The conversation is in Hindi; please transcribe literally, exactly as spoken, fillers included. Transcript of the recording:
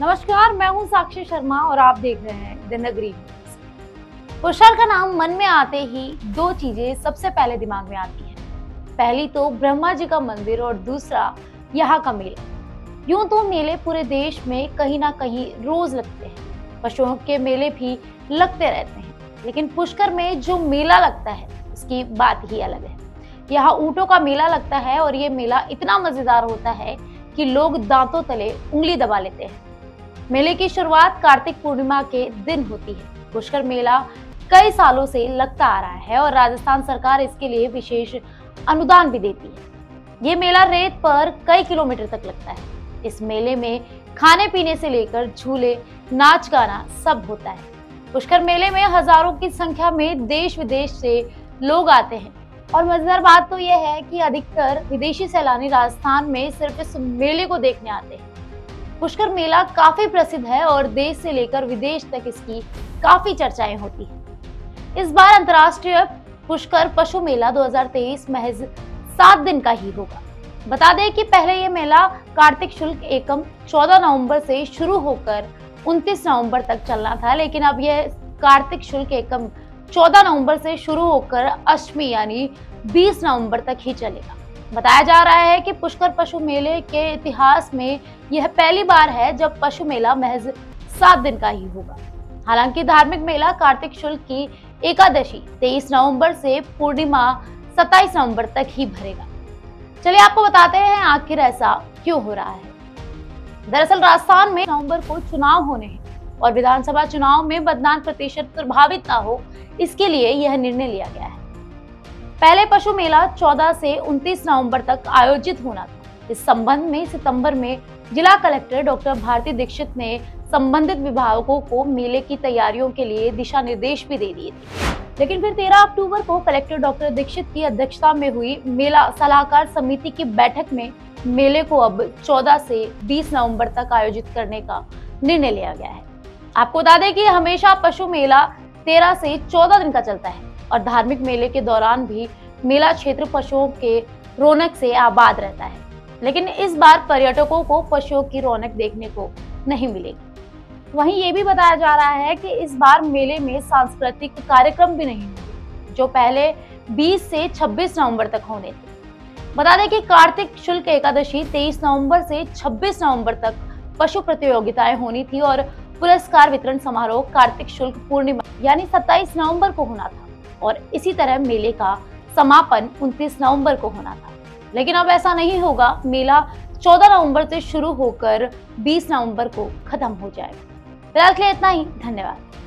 नमस्कार, मैं हूं साक्षी शर्मा और आप देख रहे हैं द नगरी। पुष्कर का नाम मन में आते ही दो चीजें सबसे पहले दिमाग में आती हैं। पहली तो ब्रह्मा जी का मंदिर और दूसरा यहाँ का मेला। यूं तो मेले पूरे देश में कहीं ना कहीं रोज लगते हैं, पशुओं के मेले भी लगते रहते हैं, लेकिन पुष्कर में जो मेला लगता है उसकी बात ही अलग है। यहाँ ऊँटों का मेला लगता है और ये मेला इतना मजेदार होता है कि लोग दांतों तले उंगली दबा लेते हैं। मेले की शुरुआत कार्तिक पूर्णिमा के दिन होती है। पुष्कर मेला कई सालों से लगता आ रहा है और राजस्थान सरकार इसके लिए विशेष अनुदान भी देती है। ये मेला रेत पर कई किलोमीटर तक लगता है। इस मेले में खाने पीने से लेकर झूले, नाच गाना सब होता है। पुष्कर मेले में हजारों की संख्या में देश विदेश से लोग आते हैं और मजेदार बात तो यह है कि अधिकतर विदेशी सैलानी राजस्थान में सिर्फ इस मेले को देखने आते हैं। पुष्कर मेला काफी प्रसिद्ध है और देश से लेकर विदेश तक इसकी काफी चर्चाएं होती है। इस बार अंतरराष्ट्रीय पुष्कर पशु मेला दो हज़ार तेईस महज सात दिन का ही होगा। बता दें कि पहले ये मेला कार्तिक शुल्क एकम चौदह नवंबर से शुरू होकर उनतीस नवंबर तक चलना था, लेकिन अब यह कार्तिक शुल्क एकम चौदह नवंबर से शुरू होकर अष्टमी यानी बीस नवंबर तक ही चलेगा। बताया जा रहा है कि पुष्कर पशु मेले के इतिहास में यह पहली बार है जब पशु मेला महज सात दिन का ही होगा। हालांकि धार्मिक मेला कार्तिक शुल्क की एकादशी तेईस नवंबर से पूर्णिमा सत्ताईस नवंबर तक ही भरेगा। चलिए आपको बताते हैं आखिर ऐसा क्यों हो रहा है। दरअसल राजस्थान में नवंबर को चुनाव होने हैं और विधानसभा चुनाव में मतदान प्रतिशत प्रभावित न हो, इसके लिए यह निर्णय लिया गया है। पहले पशु मेला चौदह से उनतीस नवंबर तक आयोजित होना था। इस संबंध में सितंबर में जिला कलेक्टर डॉक्टर भारती दीक्षित ने संबंधित विभागों को मेले की तैयारियों के लिए दिशा निर्देश भी दे दिए थे, लेकिन फिर तेरह अक्टूबर को कलेक्टर डॉक्टर दीक्षित की अध्यक्षता में हुई मेला सलाहकार समिति की बैठक में मेले को अब चौदह से बीस नवंबर तक आयोजित करने का निर्णय लिया गया है। आपको बता दें कि हमेशा पशु मेला तेरह से चौदह दिन का चलता है और धार्मिक मेले के दौरान भी मेला क्षेत्र पशुओं के रौनक से आबाद रहता है, लेकिन इस बार पर्यटकों को पशुओं की रौनक देखने को नहीं मिलेगी। वहीं ये भी बताया जा रहा है कि इस बार मेले में सांस्कृतिक कार्यक्रम भी नहीं होंगे, जो पहले बीस से छब्बीस नवंबर तक होने थे। बता दें कि कार्तिक शुल्क एकादशी तेईस नवंबर से छब्बीस नवंबर तक पशु प्रतियोगिताएं होनी थी और पुरस्कार वितरण समारोह कार्तिक शुल्क पूर्णिमा यानी सत्ताईस नवंबर को होना था और इसी तरह मेले का समापन उनतीस नवंबर को होना था, लेकिन अब ऐसा नहीं होगा। मेला चौदह नवंबर से शुरू होकर बीस नवंबर को खत्म हो जाएगा। फिलहाल के लिए इतना ही, धन्यवाद।